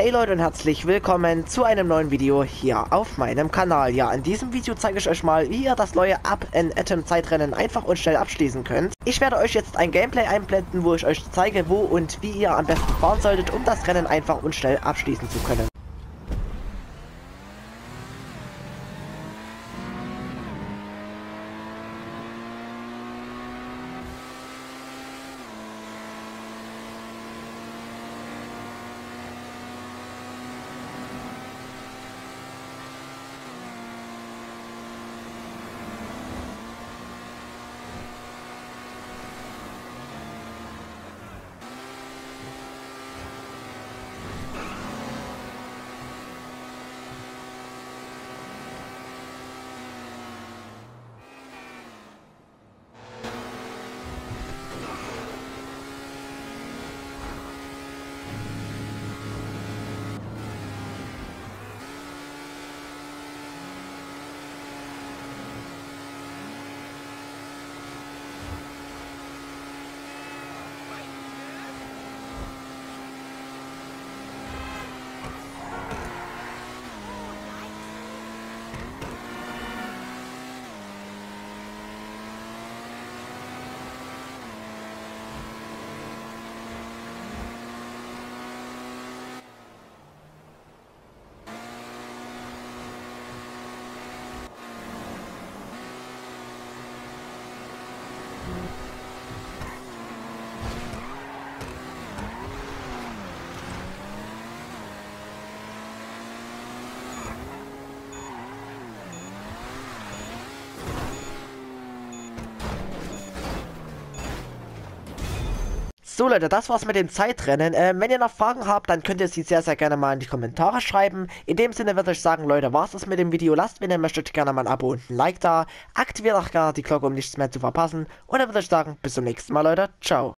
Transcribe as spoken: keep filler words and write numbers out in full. Hey Leute und herzlich willkommen zu einem neuen Video hier auf meinem Kanal. Ja, in diesem Video zeige ich euch mal, wie ihr das neue Up-n-Atom Zeitrennen einfach und schnell abschließen könnt. Ich werde euch jetzt ein Gameplay einblenden, wo ich euch zeige, wo und wie ihr am besten fahren solltet, um das Rennen einfach und schnell abschließen zu können. So Leute, das war's mit dem Zeitrennen. Äh, wenn ihr noch Fragen habt, dann könnt ihr sie sehr, sehr gerne mal in die Kommentare schreiben. In dem Sinne würde ich sagen, Leute, war's das mit dem Video. Lasst, wenn ihr möchtet, gerne mal ein Abo und ein Like da. Aktiviert auch gerne die Glocke, um nichts mehr zu verpassen. Und dann würde ich sagen, bis zum nächsten Mal, Leute. Ciao.